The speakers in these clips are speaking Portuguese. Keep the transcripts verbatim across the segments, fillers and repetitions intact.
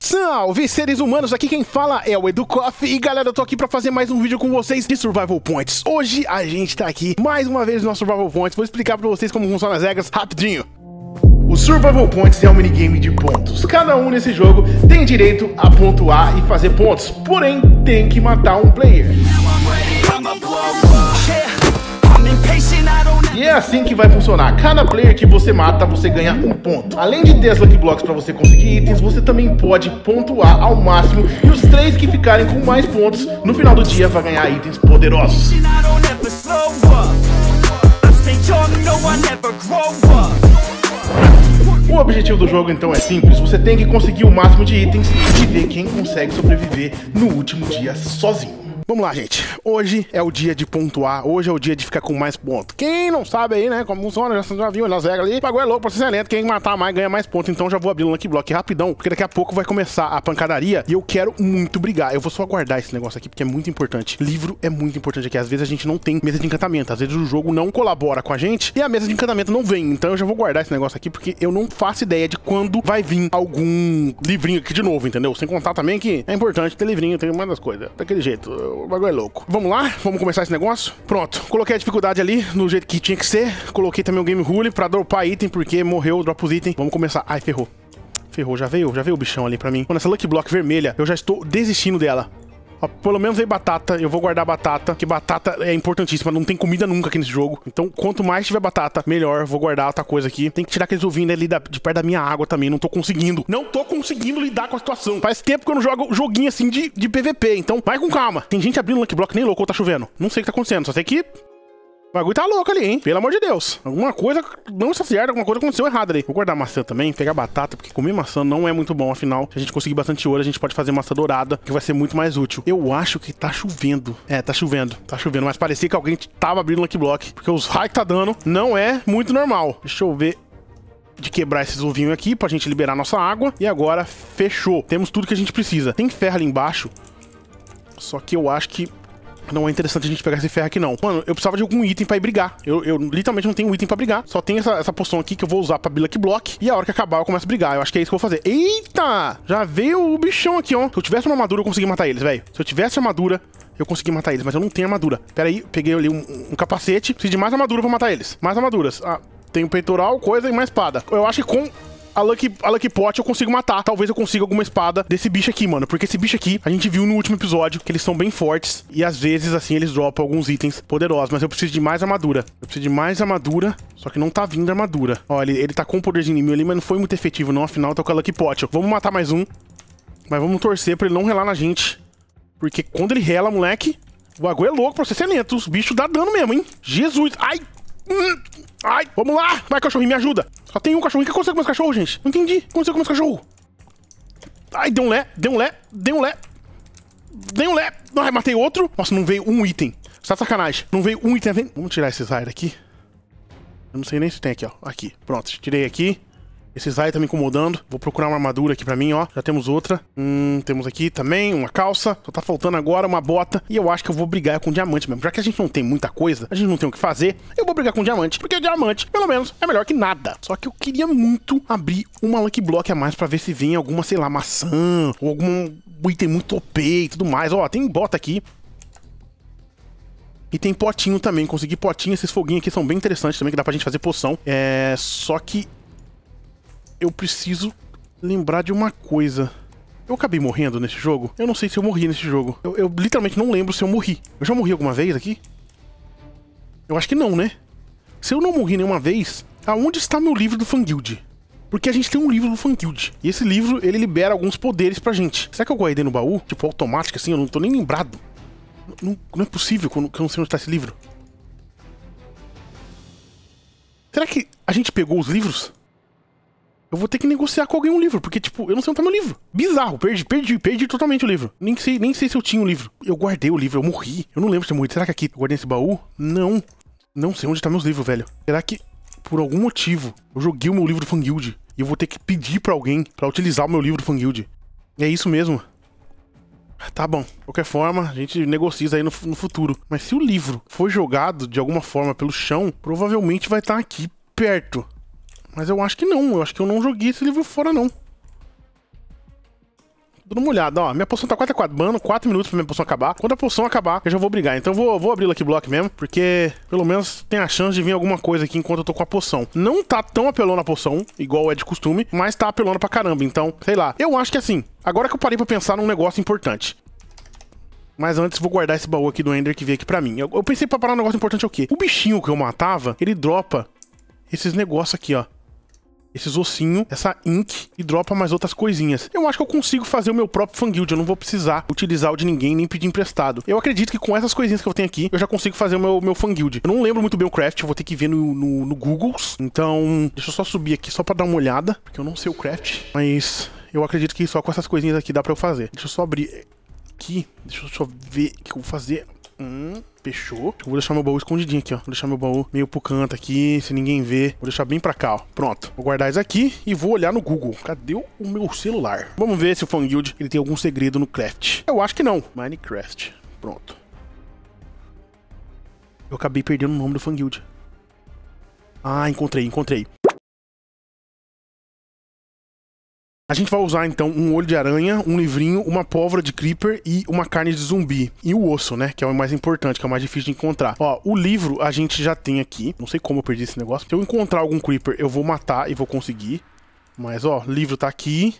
Salve seres humanos, aqui quem fala é o EduKof e galera, eu tô aqui pra fazer mais um vídeo com vocês de Survival Points. Hoje a gente tá aqui mais uma vez no nosso Survival Points, vou explicar pra vocês como funcionam as regras rapidinho. O Survival Points é um minigame de pontos. Cada um nesse jogo tem direito a pontuar e fazer pontos, porém tem que matar um player. E é assim que vai funcionar. Cada player que você mata, você ganha um ponto. Além de ter Lucky Blocks para você conseguir itens, você também pode pontuar ao máximo. E os três que ficarem com mais pontos, no final do dia, vai ganhar itens poderosos. O objetivo do jogo então é simples, você tem que conseguir o máximo de itens e ver quem consegue sobreviver no último dia sozinho. Vamos lá, gente. Hoje é o dia de pontuar, hoje é o dia de ficar com mais pontos. Quem não sabe aí, né, como funciona, já, já viu as regras ali. O bagulho é louco, processo é lento, quem matar mais ganha mais pontos. Então já vou abrir o Lucky Block rapidão, porque daqui a pouco vai começar a pancadaria e eu quero muito brigar. Eu vou só guardar esse negócio aqui, porque é muito importante. Livro é muito importante aqui. Às vezes a gente não tem mesa de encantamento, às vezes o jogo não colabora com a gente e a mesa de encantamento não vem. Então eu já vou guardar esse negócio aqui, porque eu não faço ideia de quando vai vir algum livrinho aqui de novo, entendeu? Sem contar também que é importante ter livrinho, tem uma das coisas. Daquele jeito, o bagulho é louco. Vamos lá, vamos começar esse negócio. Pronto, coloquei a dificuldade ali, no jeito que tinha que ser. Coloquei também o game rule pra dropar item, porque morreu, dropa os itens. Vamos começar. Ai, ferrou. Ferrou, já veio, já veio o bichão ali pra mim. Mano, essa Lucky Block vermelha, eu já estou desistindo dela. Ó, pelo menos veio batata, eu vou guardar batata, que batata é importantíssima, não tem comida nunca aqui nesse jogo. Então, quanto mais tiver batata, melhor. Vou guardar outra coisa aqui. Tem que tirar aqueles ovinhos ali da, de perto da minha água também, não tô conseguindo. Não tô conseguindo lidar com a situação. Faz tempo que eu não jogo joguinho assim de, de P V P, então vai com calma. Tem gente abrindo Lucky Block, nem louco, tá chovendo. Não sei o que tá acontecendo, só sei que... o bagulho tá louco ali, hein? Pelo amor de Deus. Alguma coisa não está certa, alguma coisa aconteceu errada ali. Vou guardar maçã também, pegar batata, porque comer maçã não é muito bom. Afinal, se a gente conseguir bastante ouro, a gente pode fazer maçã dourada, que vai ser muito mais útil. Eu acho que tá chovendo. É, tá chovendo. Tá chovendo, mas parecia que alguém tava abrindo Lucky Block, porque os raios que tá dando não é muito normal. Deixa eu ver de quebrar esses ovinhos aqui pra gente liberar nossa água. E agora, fechou. Temos tudo que a gente precisa. Tem ferro ali embaixo, só que eu acho que... não é interessante a gente pegar esse ferro aqui, não. Mano, eu precisava de algum item pra ir brigar. Eu, eu literalmente não tenho item pra brigar. Só tem essa, essa poção aqui que eu vou usar pra Lucky Block. E a hora que acabar, eu começo a brigar. Eu acho que é isso que eu vou fazer. Eita! Já veio o bichão aqui, ó. Se eu tivesse uma armadura, eu consegui matar eles, velho. Se eu tivesse armadura, eu consegui matar eles. Mas eu não tenho armadura. Pera aí, peguei ali um, um capacete. Preciso de mais armadura pra matar eles. Mais armaduras. Ah, tem um peitoral, coisa e uma espada. Eu acho que com... A Lucky, a Lucky Pot eu consigo matar. Talvez eu consiga alguma espada desse bicho aqui, mano. Porque esse bicho aqui, a gente viu no último episódio que eles são bem fortes. E às vezes, assim, eles dropam alguns itens poderosos. Mas eu preciso de mais armadura. Eu preciso de mais armadura. Só que não tá vindo armadura. Ó, ele, ele tá com o poder de inimigo ali, mas não foi muito efetivo, não. Afinal, tá com a Lucky Pot. Vamos matar mais um. Mas vamos torcer pra ele não relar na gente. Porque quando ele rela, moleque, o bagulho é louco, processo é lento. Os bichos dá dano mesmo, hein? Jesus! Ai! Hum. Ai, vamos lá! Vai, cachorrinho, me ajuda! Só tem um cachorrinho. O que aconteceu com meus cachorros, gente? Não entendi. O que aconteceu com meus cachorros? Ai, deu um lé, deu um lé, deu um lé. Deu um lé. Ai, matei outro. Nossa, não veio um item. Você tá sacanagem. Não veio um item. Vamos tirar esse Zaire aqui. Eu não sei nem se tem aqui, ó. Aqui. Pronto, tirei aqui. Esse Zaire tá me incomodando. Vou procurar uma armadura aqui pra mim, ó. Já temos outra. Hum, temos aqui também uma calça. Só tá faltando agora uma bota. E eu acho que eu vou brigar com diamante mesmo. Já que a gente não tem muita coisa, a gente não tem o que fazer, eu vou brigar com diamante. Porque o diamante, pelo menos, é melhor que nada. Só que eu queria muito abrir uma Lucky Block a mais pra ver se vem alguma, sei lá, maçã. Ou algum item muito O P e tudo mais. Ó, tem bota aqui. E tem potinho também. Consegui potinho. Esses foguinhos aqui são bem interessantes também, que dá pra gente fazer poção. É... Só que... eu preciso lembrar de uma coisa. Eu acabei morrendo nesse jogo? Eu não sei se eu morri nesse jogo. Eu, eu literalmente não lembro se eu morri. Eu já morri alguma vez aqui? Eu acho que não, né? Se eu não morri nenhuma vez, aonde está meu livro do Fangueld? Porque a gente tem um livro do Fangueld. E esse livro, ele libera alguns poderes pra gente. Será que eu guardei no baú? Tipo, automático assim? Eu não tô nem lembrado. Não, não é possível que eu não sei onde está esse livro. Será que a gente pegou os livros? Eu vou ter que negociar com alguém um livro, porque, tipo, eu não sei onde tá meu livro. Bizarro, perdi, perdi, perdi totalmente o livro. Nem sei, nem sei se eu tinha o livro. Eu guardei o livro, eu morri. Eu não lembro se eu morri. Será que aqui eu guardei esse baú? Não. Não sei onde tá meus livros, velho. Será que, por algum motivo, eu joguei o meu livro do Fangueld e eu vou ter que pedir pra alguém pra utilizar o meu livro do Fangueld? É isso mesmo. Tá bom, de qualquer forma, a gente negocia isso aí no, no futuro. Mas se o livro for jogado de alguma forma pelo chão, provavelmente vai estar aqui perto. Mas eu acho que não, eu acho que eu não joguei esse livro fora, não. Dando uma olhada, ó, minha poção tá quase acabando, quatro minutos pra minha poção acabar. Quando a poção acabar, eu já vou brigar. Então eu vou, vou abrir o Lucky Block mesmo, porque pelo menos tem a chance de vir alguma coisa aqui enquanto eu tô com a poção. Não tá tão apelona a poção, igual é de costume, mas tá apelona pra caramba, então, sei lá. Eu acho que assim, agora que eu parei pra pensar num negócio importante. Mas antes vou guardar esse baú aqui do Ender que veio aqui pra mim. Eu, eu pensei pra parar um negócio importante é o quê? O bichinho que eu matava, ele dropa esses negócios aqui, ó. Esses ossinhos, essa ink e dropa mais outras coisinhas. Eu acho que eu consigo fazer o meu próprio Fangueld. Eu não vou precisar utilizar o de ninguém nem pedir emprestado. Eu acredito que com essas coisinhas que eu tenho aqui, eu já consigo fazer o meu, meu Fangueld. Eu não lembro muito bem o craft, eu vou ter que ver no, no, no Google. Então, deixa eu só subir aqui só pra dar uma olhada, porque eu não sei o craft. Mas eu acredito que só com essas coisinhas aqui dá pra eu fazer. Deixa eu só abrir aqui. Deixa eu só ver o que eu vou fazer. Hum, fechou. Eu vou deixar meu baú escondidinho aqui, ó. Vou deixar meu baú meio pro canto aqui, se ninguém ver. Vou deixar bem pra cá, ó. Pronto. Vou guardar isso aqui e vou olhar no Google. Cadê o meu celular? Vamos ver se o Fangueld ele tem algum segredo no craft. Eu acho que não. Minecraft. Pronto. Eu acabei perdendo o nome do Fangueld. Ah, encontrei, encontrei. A gente vai usar, então, um olho de aranha, um livrinho, uma pólvora de creeper e uma carne de zumbi. E o osso, né? Que é o mais importante, que é o mais difícil de encontrar. Ó, o livro a gente já tem aqui. Não sei como eu perdi esse negócio. Se eu encontrar algum creeper, eu vou matar e vou conseguir. Mas, ó, livro tá aqui.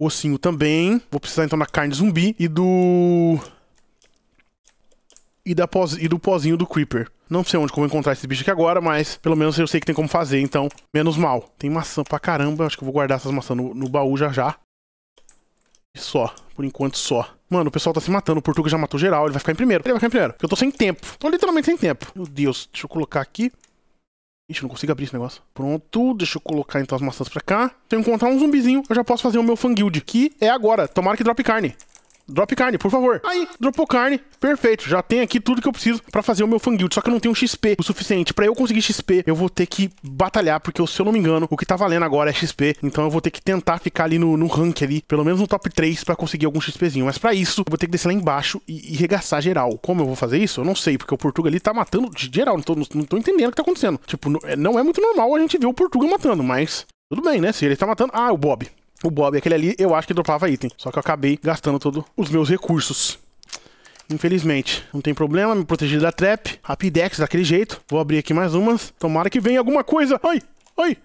Ossinho também. Vou precisar, então, da carne de zumbi e do... E, da poz... e do pozinho do creeper. Não sei onde que eu vou encontrar esse bicho aqui agora, mas pelo menos eu sei que tem como fazer, então menos mal. Tem maçã pra caramba, acho que eu vou guardar essas maçãs no, no baú já já. E só, por enquanto só. Mano, o pessoal tá se matando, o Portuga já matou geral, ele vai ficar em primeiro. Ele vai ficar em primeiro, porque eu tô sem tempo. Tô literalmente sem tempo. Meu Deus, deixa eu colocar aqui. Ixi, não consigo abrir esse negócio. Pronto, deixa eu colocar então as maçãs pra cá. Se eu encontrar um zumbizinho, eu já posso fazer o meu Fangueld, que é agora. Tomara que drop carne. Drop carne, por favor. Aí, dropou carne. Perfeito, já tem aqui tudo que eu preciso pra fazer o meu Fangueld. Só que eu não tenho X P o suficiente. Pra eu conseguir X P, eu vou ter que batalhar, porque se eu não me engano, o que tá valendo agora é X P. Então eu vou ter que tentar ficar ali no, no rank ali, pelo menos no top três, pra conseguir algum XPzinho. Mas pra isso, eu vou ter que descer lá embaixo e, e regaçar geral. Como eu vou fazer isso? Eu não sei, porque o Portuga ali tá matando de geral. Não tô, não tô entendendo o que tá acontecendo. Tipo, não é muito normal a gente ver o Portuga matando, mas tudo bem, né? Se ele tá matando... Ah, o Bob. O Bob, aquele ali, eu acho que dropava item. Só que eu acabei gastando todos os meus recursos. Infelizmente. Não tem problema, me protegi da trap. Rapidex, daquele jeito. Vou abrir aqui mais umas. Tomara que venha alguma coisa. Ai, ai.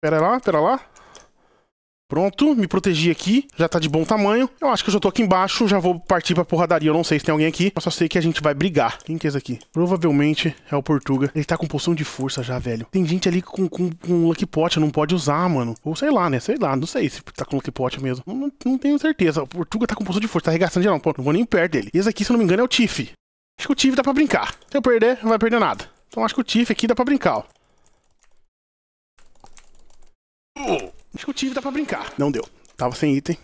Pera lá, pera lá. Pronto, me protegi aqui. Já tá de bom tamanho. Eu acho que eu já tô aqui embaixo. Já vou partir pra porradaria. Eu não sei se tem alguém aqui. Eu só sei que a gente vai brigar. Quem que é esse aqui? Provavelmente é o Portuga. Ele tá com poção de força já, velho. Tem gente ali com, com, com Lucky Pot. Não pode usar, mano. Ou sei lá, né? Sei lá. Não sei se tá com Lucky Pot mesmo. Não, não, não tenho certeza. O Portuga tá com poção de força. Tá arregaçando geral. Pô, não vou nem perto dele. Esse aqui, se eu não me engano, é o Tiff. Acho que o Tiff dá pra brincar. Se eu perder, não vai perder nada. Então acho que o Tiff aqui dá pra brincar, ó. Acho que o Tiff dá pra brincar. Não deu. Tava sem item.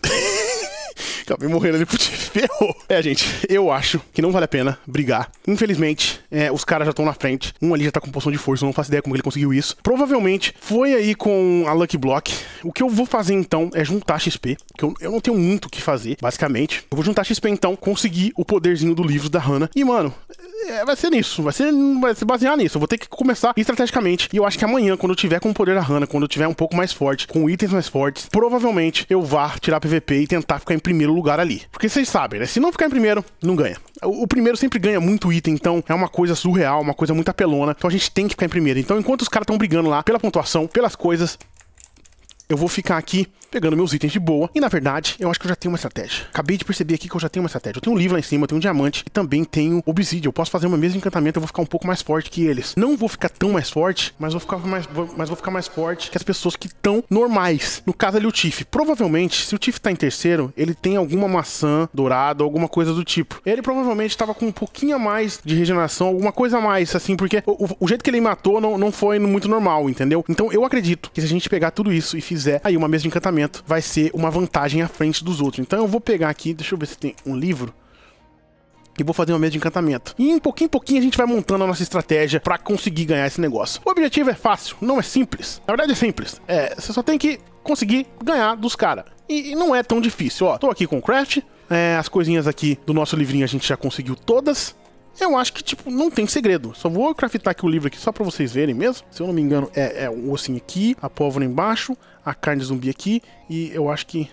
Acabei morrendo ali pro Tiff. Ferrou. É, gente, eu acho que não vale a pena brigar. Infelizmente, é, os caras já estão na frente. Um ali já tá com poção de força. Eu não faço ideia como ele conseguiu isso. Provavelmente foi aí com a Lucky Block. O que eu vou fazer, então, é juntar X P. Porque eu, eu não tenho muito o que fazer, basicamente. Eu vou juntar X P, então, conseguir o poderzinho do livro da Hannah. E, mano... É, vai ser nisso, vai ser, vai se basear nisso. Eu vou ter que começar estrategicamente. E eu acho que amanhã, quando eu tiver com o poder da Hannah, quando eu tiver um pouco mais forte, com itens mais fortes, provavelmente eu vá tirar P V P e tentar ficar em primeiro lugar ali. Porque vocês sabem, né? Se não ficar em primeiro, não ganha. O primeiro sempre ganha muito item, então é uma coisa surreal, uma coisa muito apelona. Então a gente tem que ficar em primeiro. Então enquanto os caras estão brigando lá pela pontuação, pelas coisas, eu vou ficar aqui pegando meus itens de boa. E, na verdade, eu acho que eu já tenho uma estratégia. Acabei de perceber aqui que eu já tenho uma estratégia. Eu tenho um livro lá em cima, eu tenho um diamante e também tenho obsidian. Eu posso fazer uma mesa de encantamento, eu vou ficar um pouco mais forte que eles. Não vou ficar tão mais forte, mas vou ficar mais, vou, mas vou ficar mais forte que as pessoas que estão normais. No caso ali, o Tiff. Provavelmente, se o Tiff tá em terceiro, ele tem alguma maçã dourada, alguma coisa do tipo. Ele provavelmente tava com um pouquinho a mais de regeneração, alguma coisa a mais, assim, porque o, o jeito que ele matou não, não foi muito normal, entendeu? Então, eu acredito que se a gente pegar tudo isso e fizer aí uma mesa de encantamento, vai ser uma vantagem à frente dos outros. Então eu vou pegar aqui, deixa eu ver se tem um livro, e vou fazer uma mesa de encantamento. E em pouquinho em pouquinho a gente vai montando a nossa estratégia pra conseguir ganhar esse negócio. O objetivo é fácil, não é simples. Na verdade é simples. É, você só tem que conseguir ganhar dos caras. E, e não é tão difícil, ó. Tô aqui com o craft, é, as coisinhas aqui do nosso livrinho a gente já conseguiu todas. Eu acho que, tipo, não tem segredo. Só vou craftar aqui o livro aqui só pra vocês verem mesmo. Se eu não me engano, é, é o ossinho aqui, a pólvora embaixo, a carne de zumbi aqui. E eu acho que...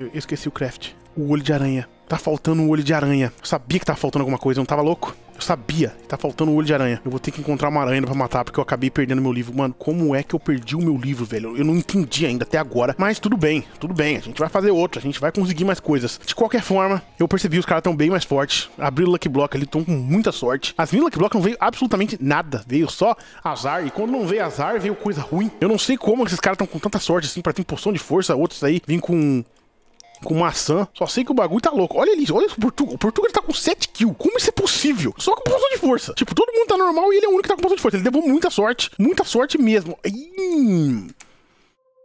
Eu esqueci o craft. O olho de aranha. Tá faltando um olho de aranha. Eu sabia que tava faltando alguma coisa, eu não tava louco? Eu sabia que tá faltando um olho de aranha. Eu vou ter que encontrar uma aranha pra matar, porque eu acabei perdendo meu livro. Mano, como é que eu perdi o meu livro, velho? Eu não entendi ainda até agora. Mas tudo bem, tudo bem. A gente vai fazer outro, a gente vai conseguir mais coisas. De qualquer forma, eu percebi que os caras tão bem mais fortes. Abri o Lucky Block ali, tão com muita sorte. As minhas Lucky Block não veio absolutamente nada. Veio só azar. E quando não veio azar, veio coisa ruim. Eu não sei como esses caras tão com tanta sorte assim, pra ter poção de força. Outros aí vêm com... com maçã. Só sei que o bagulho tá louco. Olha ali, olha o Portugal. O Portugal tá com sete kills. Como isso é possível? Só com poção de força. Tipo, todo mundo tá normal e ele é o único que tá com poção de força. Ele levou muita sorte. Muita sorte mesmo. Hum.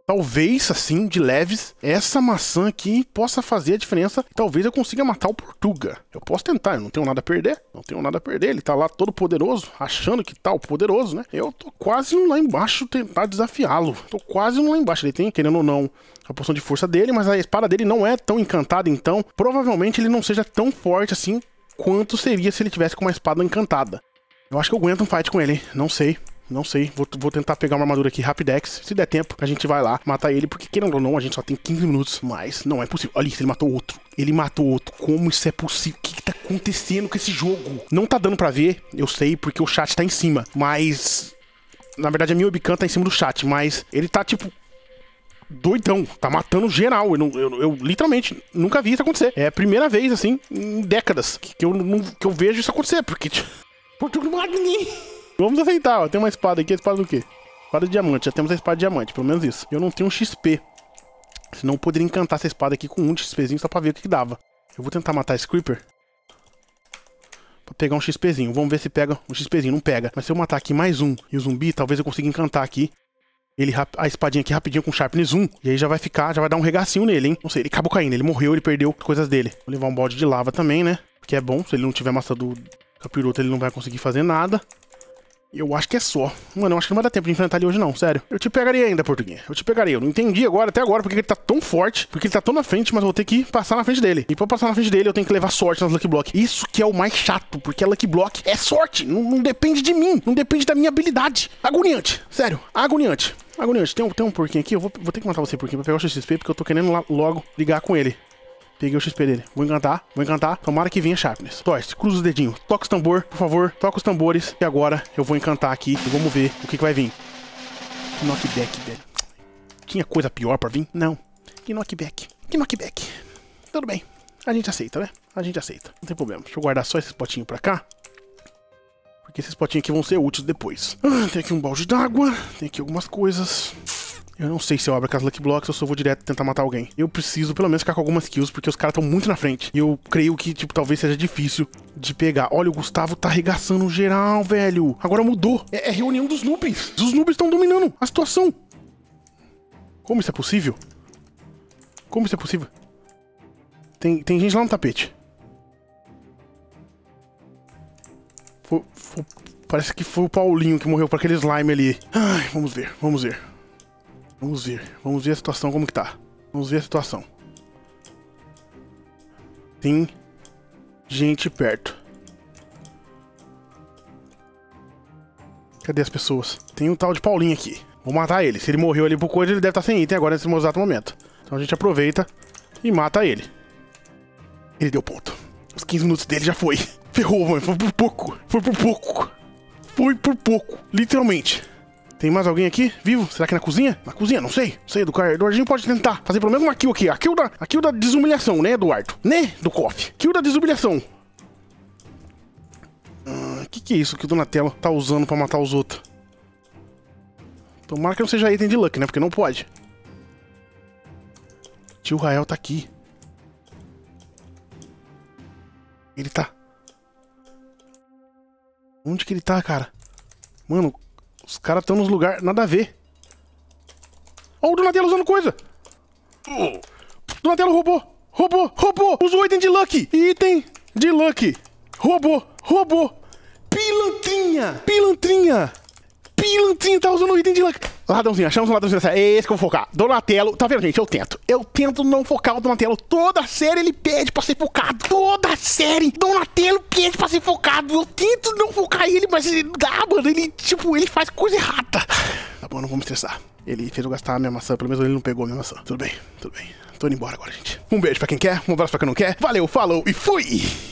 Talvez, assim, de leves, essa maçã aqui possa fazer a diferença. Talvez eu consiga matar o Portuga. Eu posso tentar, eu não tenho nada a perder. Não tenho nada a perder, ele tá lá todo poderoso, achando que tá o poderoso, né? Eu tô quase indo lá embaixo tentar desafiá-lo. Tô quase indo lá embaixo. Ele tem, querendo ou não, a poção de força dele, mas a espada dele não é tão encantada, então provavelmente ele não seja tão forte assim quanto seria se ele tivesse com uma espada encantada. Eu acho que eu aguento um fight com ele, hein? Não sei. Não sei, vou, vou tentar pegar uma armadura aqui, Rapidex. Se der tempo, a gente vai lá matar ele. Porque, querendo ou não, a gente só tem quinze minutos. Mas não é possível. Olha isso, ele matou outro. Ele matou outro. Como isso é possível? O que que tá acontecendo com esse jogo? Não tá dando pra ver, eu sei, porque o chat tá em cima. Mas... na verdade, a minha webcam tá em cima do chat. Mas ele tá, tipo... doidão, tá matando geral. Eu, não, eu, eu literalmente nunca vi isso acontecer. É a primeira vez, assim, em décadas que, que, eu, não, que eu vejo isso acontecer. Porque... Portugal não mata ninguém. Vamos aceitar, ó. Tem uma espada aqui. A espada do quê? Espada de diamante. Já temos a espada de diamante, pelo menos isso. Eu não tenho um X P. Senão eu poderia encantar essa espada aqui com um XPzinho só pra ver o que que dava. Eu vou tentar matar esse Creeper. Pra pegar um XPzinho. Vamos ver se pega um XPzinho. Não pega. Mas se eu matar aqui mais um e o zumbi, talvez eu consiga encantar aqui. Ele, a espadinha aqui rapidinho com Sharpness um. E aí já vai ficar, já vai dar um regacinho nele, hein? Não sei, ele acabou caindo. Ele morreu, ele perdeu coisas dele. Vou levar um balde de lava também, né? Porque é bom. Se ele não tiver massa do capiroto, ele não vai conseguir fazer nada. Eu acho que é só. Mano, eu acho que não vai dar tempo de enfrentar ele hoje não, sério. Eu te pegaria ainda, Portuguinha. Eu te pegaria. Eu não entendi agora, até agora, porque ele tá tão forte. Porque ele tá tão na frente, mas eu vou ter que passar na frente dele. E pra passar na frente dele, eu tenho que levar sorte nas Lucky Block. Isso que é o mais chato, porque a Lucky Block é sorte. Não, não depende de mim. Não depende da minha habilidade. Agoniante. Sério, agoniante. Agoniante. Tem um, tem um porquinho aqui. Eu vou, vou ter que matar você, porquinho, pra pegar o X P, porque eu tô querendo lá, logo ligar com ele. Peguei o X P dele. Vou encantar, vou encantar. Tomara que venha Sharpness. Torce, cruza os dedinhos. Toca os tambor, por favor. Toca os tambores. E agora eu vou encantar aqui e vamos ver o que que vai vir. Knockback, velho. Tinha coisa pior pra vir? Não. Que knockback. Que knockback. Tudo bem. A gente aceita, né? A gente aceita. Não tem problema. Deixa eu guardar só esses potinhos pra cá. Porque esses potinhos aqui vão ser úteis depois. Ah, tem aqui um balde d'água. Tem aqui algumas coisas. Eu não sei se eu abro aquelas Lucky Blocks ou se eu vou direto tentar matar alguém. Eu preciso pelo menos ficar com algumas kills, porque os caras estão muito na frente. E eu creio que, tipo, talvez seja difícil de pegar. Olha, o Gustavo tá arregaçando geral, velho. Agora mudou. É, é reunião dos noobs. Os noobs estão dominando a situação. Como isso é possível? Como isso é possível? Tem, tem gente lá no tapete. Foi, foi, parece que foi o Paulinho que morreu pra aquele slime ali. Ai, vamos ver, vamos ver. Vamos ver, vamos ver a situação como que tá. Vamos ver a situação. Tem gente perto. Cadê as pessoas? Tem um tal de Paulinho aqui. Vou matar ele. Se ele morreu ali por coisa, ele deve estar sem item agora nesse exato momento. Então a gente aproveita e mata ele. Ele deu ponto. Os quinze minutos dele já foi. Ferrou, mano. Foi por pouco. Foi por pouco. Foi por pouco. Literalmente. Tem mais alguém aqui? Vivo? Será que é na cozinha? Na cozinha? Não sei. Não sei, Eduardo. Eduardinho pode tentar fazer pelo menos uma kill aqui. A kill da, a kill da desumilhação, né, Eduardo? Né, EduKof? Kill da desumilhação. Ah, que que é isso que o Donatello tá usando pra matar os outros? Tomara que não seja item de luck, né? Porque não pode. Tio Rael tá aqui. Ele tá... Onde que ele tá, cara? Mano... Os caras estão nos lugares, nada a ver. Olha o Donatello usando coisa. Donatello roubou, roubou, roubou. Usou item de luck. Item de luck. Roubou, roubou. Pilantrinha, pilantrinha. Pilantrinha tá usando o item de luck. Ladrãozinho, achamos um ladrãozinho. É esse que eu vou focar. Donatello. Tá vendo, gente? Eu tento. Eu tento não focar o Donatello. Toda série ele pede pra ser focado. Toda série. Donatello pede pra ser focado. Eu tento não focar ele, mas ele dá, mano. Ele, tipo, ele faz coisa errada. Tá bom, não vou me estressar. Ele fez eu gastar a minha maçã. Pelo menos ele não pegou a minha maçã. Tudo bem, tudo bem. Tô indo embora agora, gente. Um beijo pra quem quer, um abraço pra quem não quer. Valeu, falou e fui!